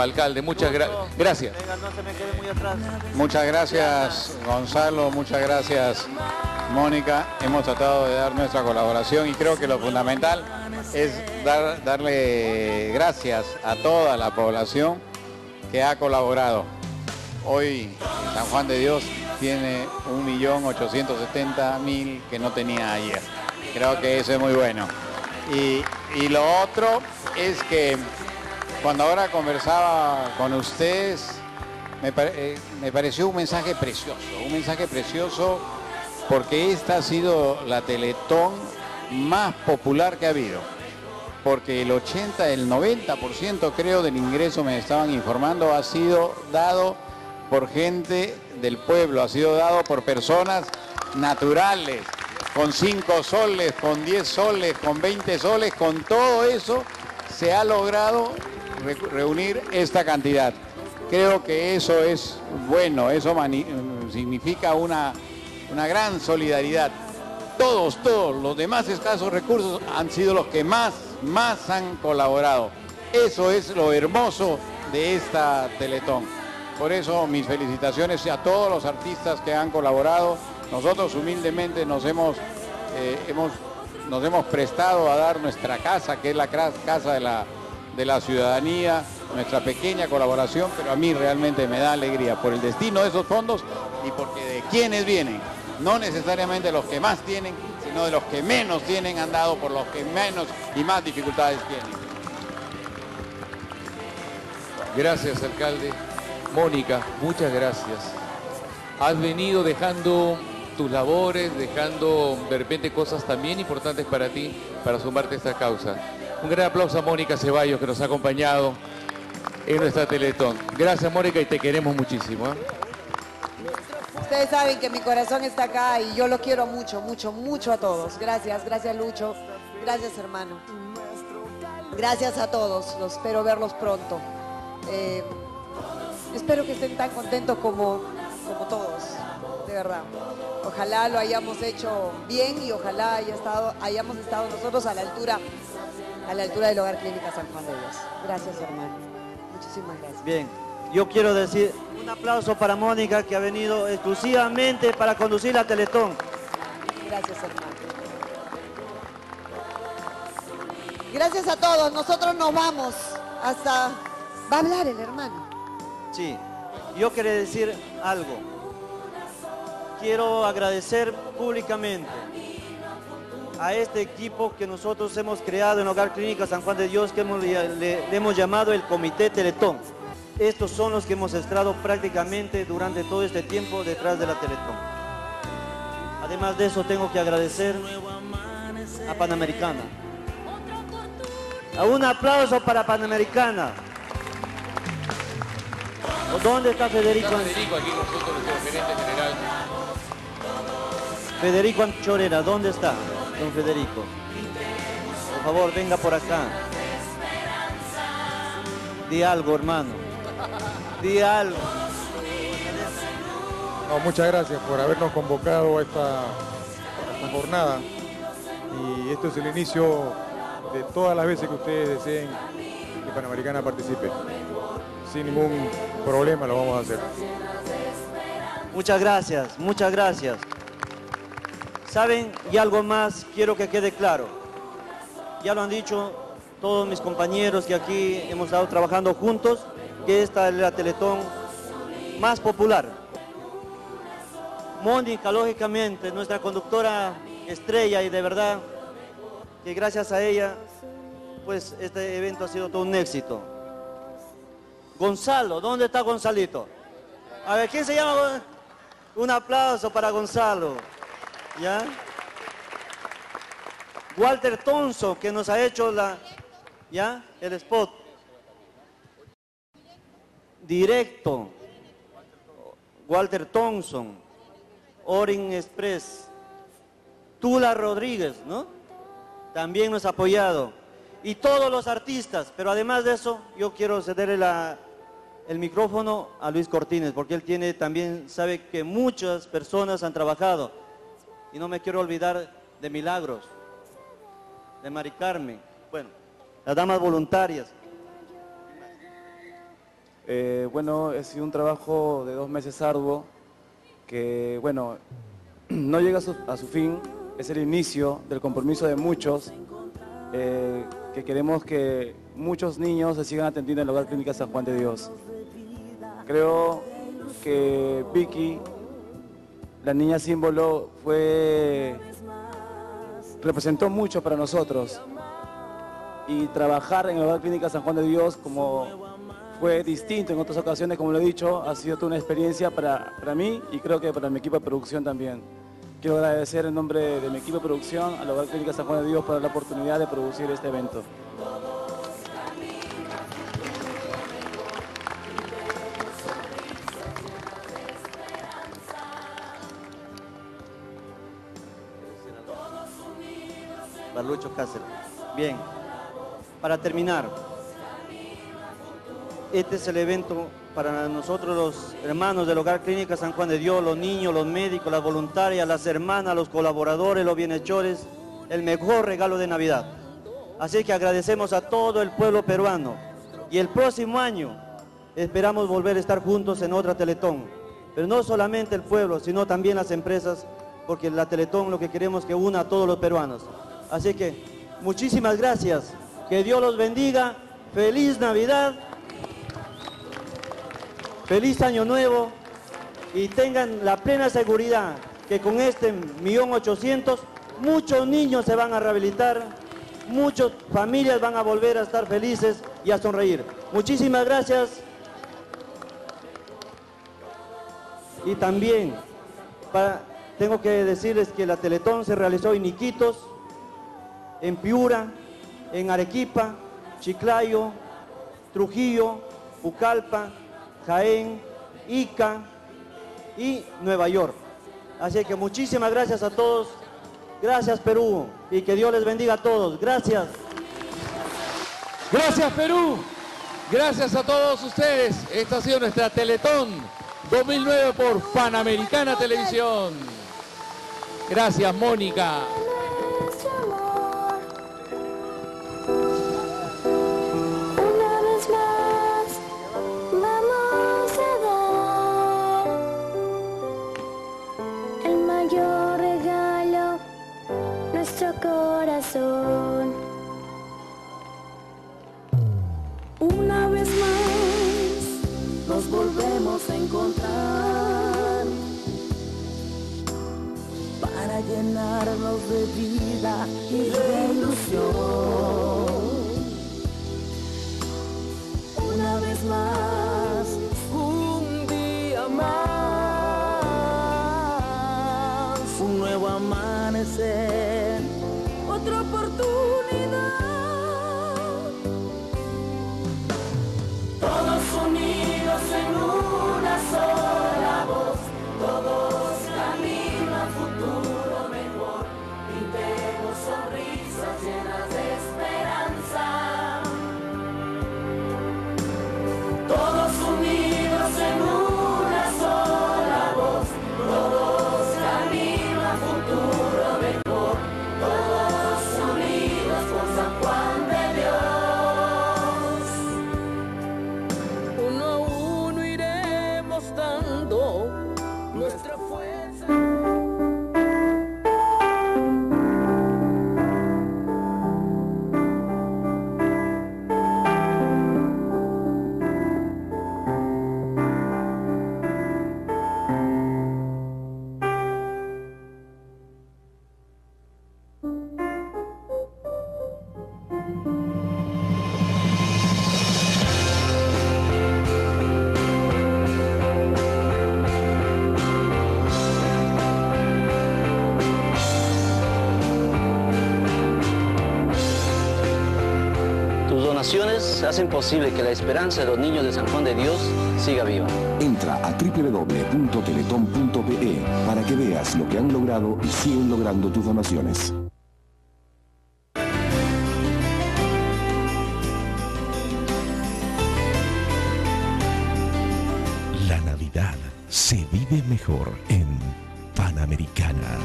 Alcalde, muchas gracias. Venga, no se me quede muy atrás. Muchas gracias, Gonzalo, muchas gracias, Mónica. Hemos tratado de dar nuestra colaboración y creo que lo fundamental es darle gracias a toda la población que ha colaborado. Hoy San Juan de Dios tiene 1.870.000 que no tenía ayer. Creo que eso es muy bueno. Y lo otro es que cuando ahora conversaba con ustedes, me pareció un mensaje precioso porque esta ha sido la Teletón más popular que ha habido, porque el 80, el 90% creo del ingreso, me estaban informando, ha sido dado por gente del pueblo, ha sido dado por personas naturales, con 5 soles, con 10 soles, con 20 soles, con todo eso se ha logrado reunir esta cantidad. Creo que eso es bueno, eso significa una gran solidaridad. Todos los demás escasos recursos han sido los que más han colaborado. Eso es lo hermoso de esta Teletón. Por eso mis felicitaciones a todos los artistas que han colaborado. Nosotros humildemente nos hemos prestado a dar nuestra casa, que es la casa de la ciudadanía, nuestra pequeña colaboración, pero a mí realmente me da alegría por el destino de esos fondos y porque de quienes vienen, no necesariamente los que más tienen, sino de los que menos tienen, han dado por los que menos y más dificultades tienen. Gracias, alcalde. Mónica, muchas gracias. Has venido dejando tus labores, dejando de repente cosas también importantes para ti, para sumarte a esta causa. Un gran aplauso a Mónica Zevallos, que nos ha acompañado en nuestra Teletón. Gracias, Mónica, y te queremos muchísimo, ¿eh? Ustedes saben que mi corazón está acá y yo los quiero mucho, mucho, mucho a todos. Gracias, gracias, Lucho. Gracias, hermano. Gracias a todos. Los espero verlos pronto. Espero que estén tan contentos como todos, de verdad. Ojalá lo hayamos hecho bien y ojalá hayamos estado nosotros a la altura del Hogar Clínica San Juan de Dios. Gracias, hermano. Muchísimas gracias. Bien, yo quiero decir un aplauso para Mónica, que ha venido exclusivamente para conducir la Teletón. Gracias, hermano. Gracias a todos. Nosotros nos vamos hasta... ¿Va a hablar el hermano? Sí, yo quería decir algo. Quiero agradecer públicamente a este equipo que nosotros hemos creado en Hogar Clínica San Juan de Dios, que le hemos llamado el Comité Teletón. Estos son los que hemos estado prácticamente durante todo este tiempo detrás de la Teletón. Además de eso, tengo que agradecer a Panamericana. Un aplauso para Panamericana. ¿Dónde está Federico? Está Federico aquí con nosotros, nuestro gerente general. Federico Anchorera, ¿dónde está? Don Federico, por favor, venga por acá. Di algo, hermano. Di algo. No, muchas gracias por habernos convocado a esta jornada. Y esto es el inicio de todas las veces que ustedes deseen que Panamericana participe. Sin ningún problema lo vamos a hacer. Muchas gracias, muchas gracias. Saben, y algo más quiero que quede claro. Ya lo han dicho todos mis compañeros que aquí hemos estado trabajando juntos, que esta es la Teletón más popular. Mónica, lógicamente, nuestra conductora estrella, y de verdad que gracias a ella, pues este evento ha sido todo un éxito. Gonzalo, ¿dónde está Gonzalito? A ver, ¿quién se llama? Un aplauso para Gonzalo. ¿Ya? Walter Thompson, que nos ha hecho el spot. Directo. Walter Thompson. Orin Express. Tula Rodríguez, ¿no? También nos ha apoyado. Y todos los artistas, pero además de eso, yo quiero cederle el micrófono a Luis Cortínez, porque él tiene también, sabe que muchas personas han trabajado. Y no me quiero olvidar de Milagros, de Maricarmen, bueno, las damas voluntarias. Bueno, ha sido un trabajo de 2 meses arduo, que bueno, no llega a su fin, es el inicio del compromiso de muchos, que queremos que muchos niños se sigan atendiendo en el Hogar Clínica San Juan de Dios. Creo que Vicky, la niña símbolo, representó mucho para nosotros, y trabajar en el Hogar Clínica San Juan de Dios como fue distinto en otras ocasiones, como lo he dicho, ha sido toda una experiencia para mí y creo que para mi equipo de producción también. Quiero agradecer en nombre de mi equipo de producción a la Hogar Clínica San Juan de Dios por la oportunidad de producir este evento. Para Lucho Cáceres. Bien, para terminar, este es el evento para nosotros los hermanos del Hogar Clínica San Juan de Dios, los niños, los médicos, las voluntarias, las hermanas, los colaboradores, los bienhechores, el mejor regalo de Navidad. Así que agradecemos a todo el pueblo peruano y el próximo año esperamos volver a estar juntos en otra Teletón. Pero no solamente el pueblo, sino también las empresas, porque la Teletón lo que queremos es que una a todos los peruanos. Así que muchísimas gracias, que Dios los bendiga, feliz Navidad. Feliz Año Nuevo y tengan la plena seguridad que con este 1.800.000 muchos niños se van a rehabilitar, muchas familias van a volver a estar felices y a sonreír. Muchísimas gracias. Y también tengo que decirles que la Teletón se realizó en Iquitos, en Piura, en Arequipa, Chiclayo, Trujillo, Pucallpa, Jaén, Ica y Nueva York. Así que muchísimas gracias a todos. Gracias, Perú. Y que Dios les bendiga a todos. Gracias. Gracias, Perú. Gracias a todos ustedes. Esta ha sido nuestra Teletón 2009 por Panamericana Televisión. Gracias, Mónica. Corazón, una vez más nos volvemos a encontrar para llenarnos de vida y de ilusión. Una vez más, un día más, un nuevo amanecer. Otra oportunidad, todos unidos en una sola voz, todos camino a futuro mejor, pintemos sonrisas llenas de esperanza, todos unidos en una sola voz, todos camino a futuro mejor, todos San Juan de Dios. Uno a uno iremos dando nuestra fuerza. Hacen posible que la esperanza de los niños de San Juan de Dios siga viva. Entra a www.teleton.pe para que veas lo que han logrado y siguen logrando tus donaciones. La Navidad se vive mejor en Panamericana.